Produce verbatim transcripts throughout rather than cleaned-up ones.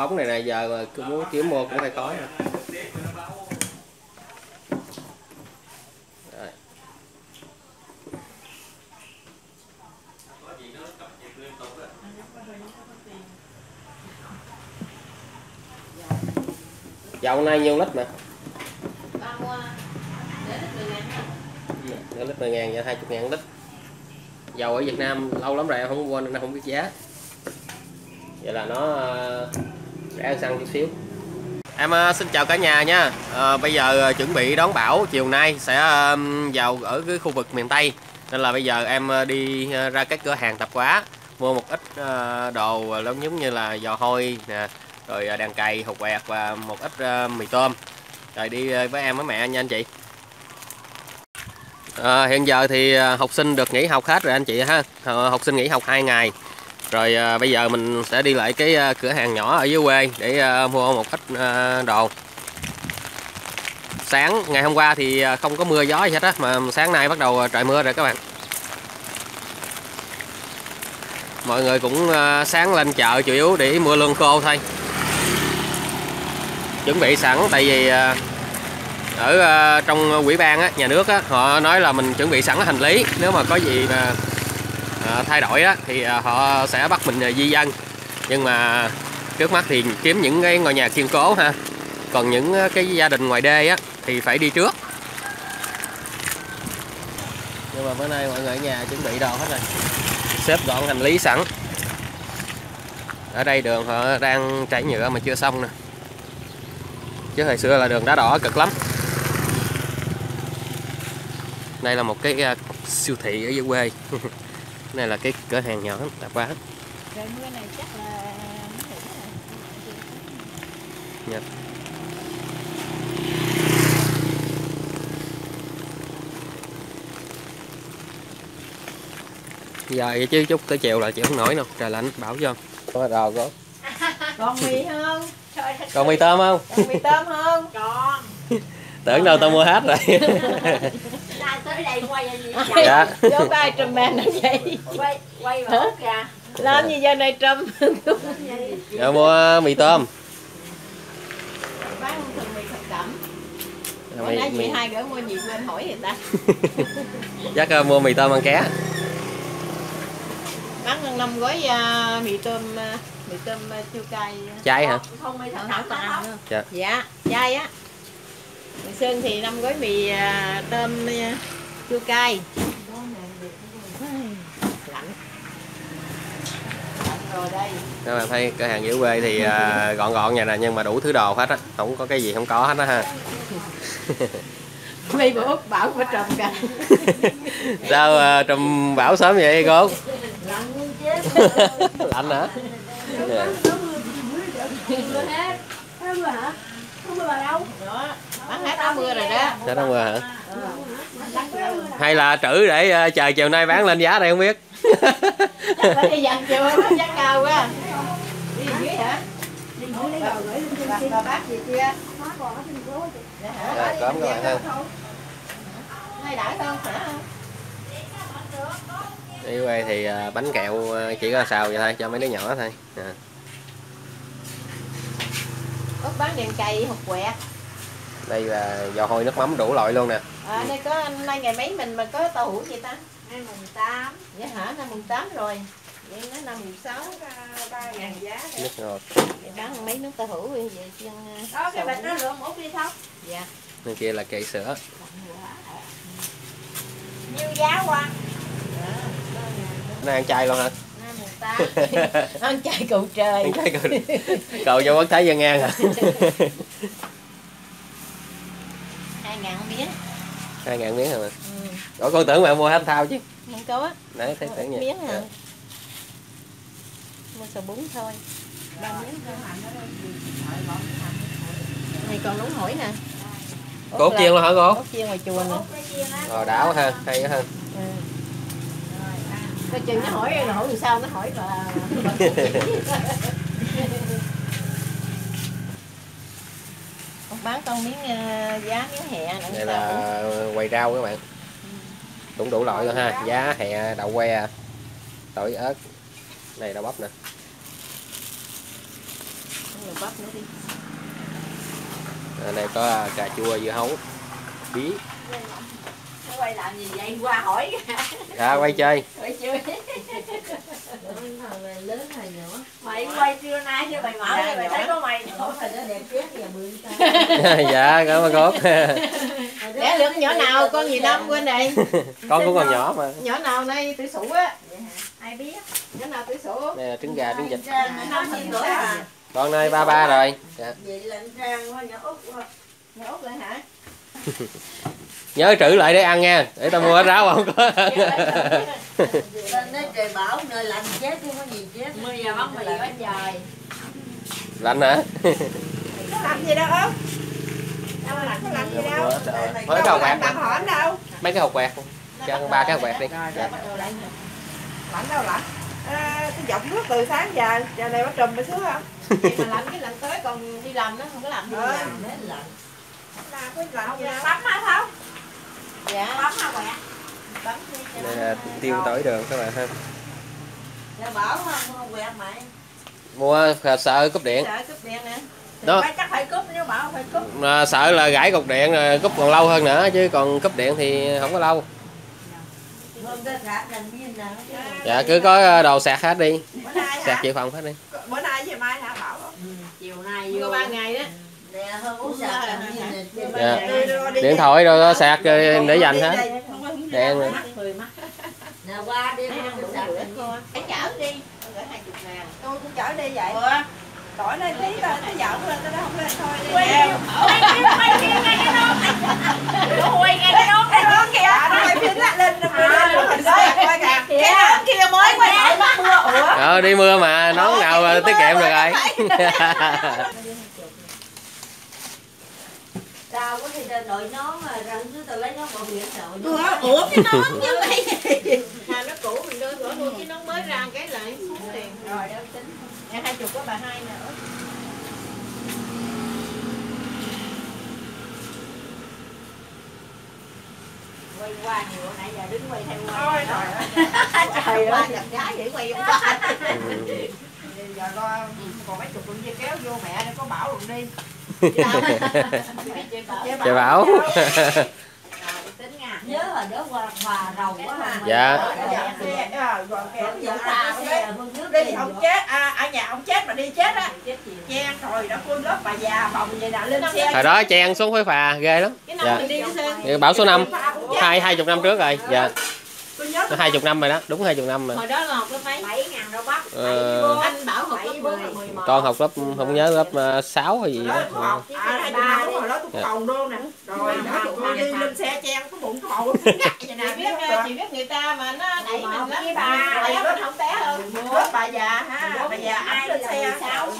bóng này này giờ mà muốn kiếm mua cũng phải có rồi. Dầu nay nhiêu lít mà? ba mươi, lít mười ngàn, vậy hai mươi ngàn lít. Dầu ở Việt Nam lâu lắm rồi em không quên, em không biết giá. Vậy là nó rẻ hơn xăng chút xíu. Em xin chào cả nhà nha. À, bây giờ chuẩn bị đón bão, chiều nay sẽ vào ở cái khu vực miền Tây. Nên là bây giờ em đi ra các cửa hàng tạp hóa mua một ít đồ lớn giống như là giò hôi nè, rồi đàn cày, hột quẹt và một ít mì tôm. Rồi đi với em với mẹ nha anh chị. À, hiện giờ thì học sinh được nghỉ học hết rồi anh chị ha. Học sinh nghỉ học hai ngày. Rồi à, bây giờ mình sẽ đi lại cái cửa hàng nhỏ ở dưới quê để à, mua một ít à, đồ. Sáng ngày hôm qua thì không có mưa gió gì hết á, mà sáng nay bắt đầu trời mưa rồi các bạn. Mọi người cũng à, sáng lên chợ chủ yếu để mua lương khô thôi. Chuẩn bị sẵn, tại vì à, ở à, trong ủy ban á, nhà nước á, họ nói là mình chuẩn bị sẵn hành lý, nếu mà có gì mà à, thay đổi á, thì à, họ sẽ bắt mình à, di dân. Nhưng mà trước mắt thì kiếm những cái ngôi nhà kiên cố ha. Còn những cái gia đình ngoài đê á, thì phải đi trước. Nhưng mà bữa nay mọi người ở nhà chuẩn bị đồ hết rồi, xếp gọn hành lý sẵn. Ở đây đường họ đang trải nhựa mà chưa xong nè, chứ hồi xưa là đường đá đỏ cực lắm. Đây là một cái siêu thị ở dưới quê. Này là cái cửa hàng nhỏ tạp hóa. Trời mưa này chắc là yeah. Giờ vậy chứ chút tới chiều là chị không nổi đâu, trời lạnh bảo vô. Có đồ có. Còn mì không? Trời ơi. Còn mì tôm không? Còn mì tôm không? Còn. Tưởng đâu tao mua hết rồi. Ra tới đây quay gì vậy? Dạ. Vô quay trùm màn nó vậy. Quay quay mà hút ra. Làm gì giờ này trùm. Dạ mua mì tôm. Bán thường mì thật cẩm. Bữa nay chị hai gửi mua gì quên hỏi người ta. Chắc mua mì tôm ăn ké. Bán năm gói uh, mì tôm uh, mì tôm uh, chua cay. Chay hả? Không phải thảo tàu. Dạ. Dạ, chay á. Hoàng Sơn thì năm gói mì uh, tôm uh, chua cay. Lạnh. Lạnh rồi đây. Các bạn thấy cửa hàng dưới quê thì uh, gọn gọn nhà nè, nhưng mà đủ thứ đồ hết á, không có cái gì không có hết á ha. Mấy bữa bão phải trùm cả. Sao uh, trùm bão sớm vậy cô? Lạnh hả? Yeah. Bán hết áo mưa rồi đó. Hết áo mưa hả? Hay là trữ để chờ chiều nay bán lên giá đây không biết. Đi dần chiều bán giá cao quá. Đi dưới hả? Đi dưới hả? Bà bác gì kia? Rồi, cốm các bạn ha. Hay đỡ hơn hả? Dưới quê thì bánh kẹo chỉ có xào vậy thôi, cho mấy đứa nhỏ thôi. À. Ốc bán đèn cày, hột quẹt. Đây là giò hôi nước mắm đủ loại luôn nè. À, đây có nay ngày mấy mình mà có tàu hủ vậy ta? Nay mùng tám. Dạ hả, nay mùng tám rồi. Vậy nó năm mùng sáu ba ngàn giá. Nước ngọt. Vậy bán mấy nước tàu hủ vậy vậy. Đó cái bịch nó lượm một đi thóc. Dạ. Bên kia là cây sữa. Nhiêu giá qua? Nó ăn chay luôn hả? Ăn chay cậu trời. Cậu cho bác Thái Dân An hả? hai ngàn miếng. hai ngàn miếng hả mà? Ừ. Ủa con tưởng mà mua hết thao chứ. Không có á. Nãy thấy tưởng miếng hả? À. Mua sầu bún thôi. ba miếng thôi. Này còn nóng hổi nè. Cốt chiên luôn hả cô? Cốt chiên ngoài chùa nè. Rồi đảo ha, hay ha. Coi chừng nó hỏi nó hỏi làm sao nó hỏi bà, bà con bán con miếng uh, giá miếng hẹ nữa. Đây là quầy rau các bạn. Cũng ừ. đủ, đủ loại luôn ha, giá hẹ, đậu que, tỏi ớt. Này đậu bắp nè. nhiều bắp nữa đi. Ở đây có cà chua, dưa hấu, bí. Quay làm gì vậy? Qua hỏi. Dạ quay chơi. Quay chơi. Thằng lớn thằng nhỏ. Mày quay trưa nay cho mày mở dạ, mày thấy có mày nhỏ mày nó đẹp chết và bự sao. Dạ cảm ơn con. Để lượng nhỏ nào con gì năm quên đây. Con cũng còn nhỏ mà. Nhỏ nào nay tuổi sủ á. Ai biết. Nhỏ nào tuổi sủ. Đây là trứng gà, trứng vịt. Con ơi ba ba rồi. Dạ. Vậy là rang quá nhỏ út. Nhỏ út lại hả? Nhớ trữ lại để ăn nha, để tao mua bánh ráo không có. Lên nói trời bảo nơi lạnh chết chứ có gì chết. Mưa giờ bắn mì quá trời. Lạnh hả? Có lạnh gì đâu ớt. Đâu lạnh có lạnh gì đâu. Mấy cái hột quẹt đâu. Mấy cái hột quẹt không? Cho ăn ba cái hột quẹt đi. Lạnh đâu lạnh. Cái giọng nước từ sáng giờ, giờ này bắt trùm mới xuống không? Vậy mà lạnh cái lạnh tới còn đi làm nó không có làm gì nữa. Lạnh. Đây là tiêu tỏi đường các bạn ha. Mua sợ cúp điện. Đó. Sợ là gãy cục điện rồi cúp còn lâu hơn nữa chứ còn cúp điện thì không có lâu. Dạ cứ có đồ sạc hết đi. Sạc dự phòng hết đi. Bữa nay với mai hả Bảo? Chiều nay vô ba ngày đó. Dạ. Điện thoại rồi sạc rồi để dành hết. Đèn rồi. Qua đi chở đi. Tôi cũng chở đi vậy. Tỏi lên tí tao nó giỡn lên tao không lên thôi đi. Quay quay ngay cái nón. Quay ngay cái nón cái nón kìa. Quay phim lại lên cái nón kia mới quay lại mưa. Ờ đi mưa mà nón nào tiết kiệm được rồi. Tao có thì đội nón rằng chứ tao lấy nón bảo hiểm đội. Ủa cái nón chứ mày. Hà nó cũ mình đưa sửa luôn chứ nón mới ra cái lại xuống tiền. Rồi đâu tính. Em hai chục có bà hai nữa. Quay qua nhiều nãy giờ đứng quay theo quay. Trời ơi. Gặp gái vậy quay không qua. Giờ lo còn mấy chục con dây kéo vô mẹ nó có bảo luôn đi. Chị Bảo dạ đi không chết ở nhà không chết mà đi chết á chen rồi đã cuốn lớp bà già phòng vậy nào lên xe hồi đó chen xuống Khối Phà ghê lắm dạ. Bảo số năm hai hai chục năm trước rồi dạ hai chục năm rồi đó đúng hai chục năm rồi hồi đó học lớp mấy bảy ngàn đâu bác anh Bảo học lớp mười con học lớp không nhớ lớp sáu hay gì đó hai chục năm hồi đó tôi cầu luôn nè rồi đó đi lên xe chen có bụng có bầu chị biết người ta mà nó đẩy mình lắm bà nó không té hơn bà già ha bà già ai lên xe sáu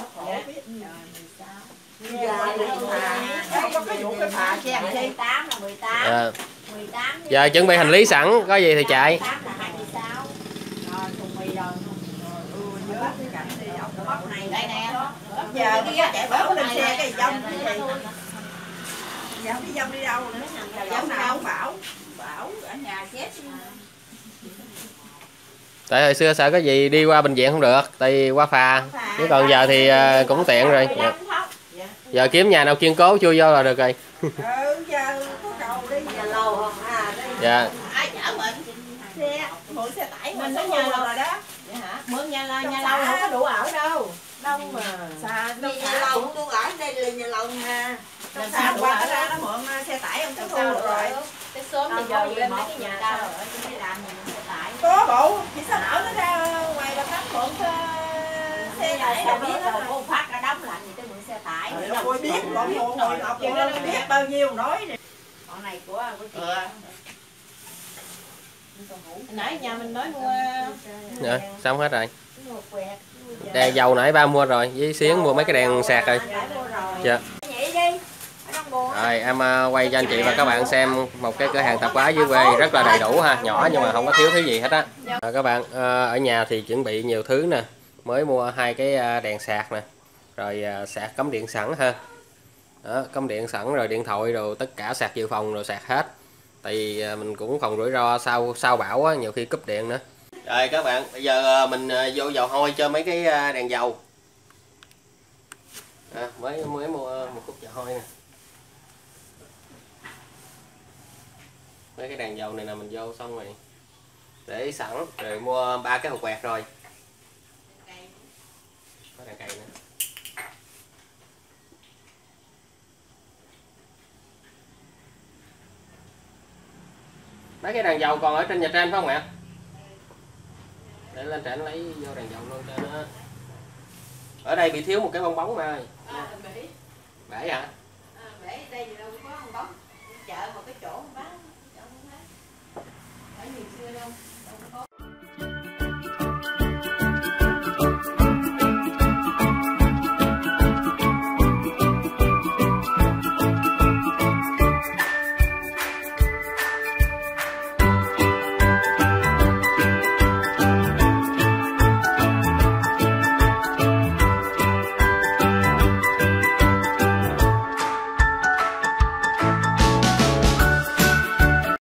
không có cái vụ cái phà chen đi tám là mười tám giờ chuẩn bị hành lý sẵn có gì thì chạy giờ cái chạy bớt lên xe cái dông cái dông đi đâu nữa dông nào không bảo bảo ở nhà chết tại hồi xưa sợ cái gì đi qua bệnh viện không được tại qua phà chứ còn giờ thì cũng tiện rồi giờ kiếm nhà nào kiên cố chui vô là được rồi. Dạ. Ai chở mình? Xe, mượn xe tải mình tới nhà lâu rồi đó. Vậy hả? Mượn nhà là nhà lâu không có đủ ở đâu. Đông mà. Xa đâu nhà lâu cũng ở đây là nhà lâu ha. Trong xa qua ra nó mượn xe tải không có đâu rồi. Tới sớm bây giờ lên mấy cái nhà ta ở trên cái đàn mình xe tải. Có bộ, chỉ sao nở nó ra ngoài là phát mượn xe tải đâu biết rồi. Cô phát ra đóng lạnh thì tới mượn xe tải. Cô biết, còn mượn ngồi lọc cho nó biết bao nhiêu nói nè. Con này của của chị. Nãy nhà mình mới mua rồi, xong hết rồi. Đèn dầu nãy ba mua rồi, với Xuyến mua mấy cái đèn sạc rồi. Dạ. Rồi em quay cho anh chị và các bạn xem một cái cửa hàng tạp hóa dưới quê rất là đầy đủ ha, nhỏ nhưng mà không có thiếu thứ gì hết á. Rồi các bạn ở nhà thì chuẩn bị nhiều thứ nè, mới mua hai cái đèn sạc nè, rồi sạc cắm điện sẵn ha. Đó, cắm điện sẵn rồi điện thoại rồi tất cả sạc dự phòng rồi sạc hết. Tại vì mình cũng phòng rủi ro sau sau bão á, nhiều khi cúp điện nữa. Rồi các bạn, bây giờ mình vô dầu hôi cho mấy cái đèn dầu. à, mới mới mua một cục dầu hôi nè. Mấy cái đàn dầu này là mình vô xong rồi để sẵn rồi mua ba cái hột quẹt rồi. Có đàn cày nữa. Mấy cái đàn dầu còn ở trên nhà trên phải không ạ? Để lên trển lấy vô đàn dầu luôn cho nó. Ở đây bị thiếu một cái bong bóng mà. À, bể. Bể hả? À, bể đây gì đâu có bong bóng. Chợ một cái chỗ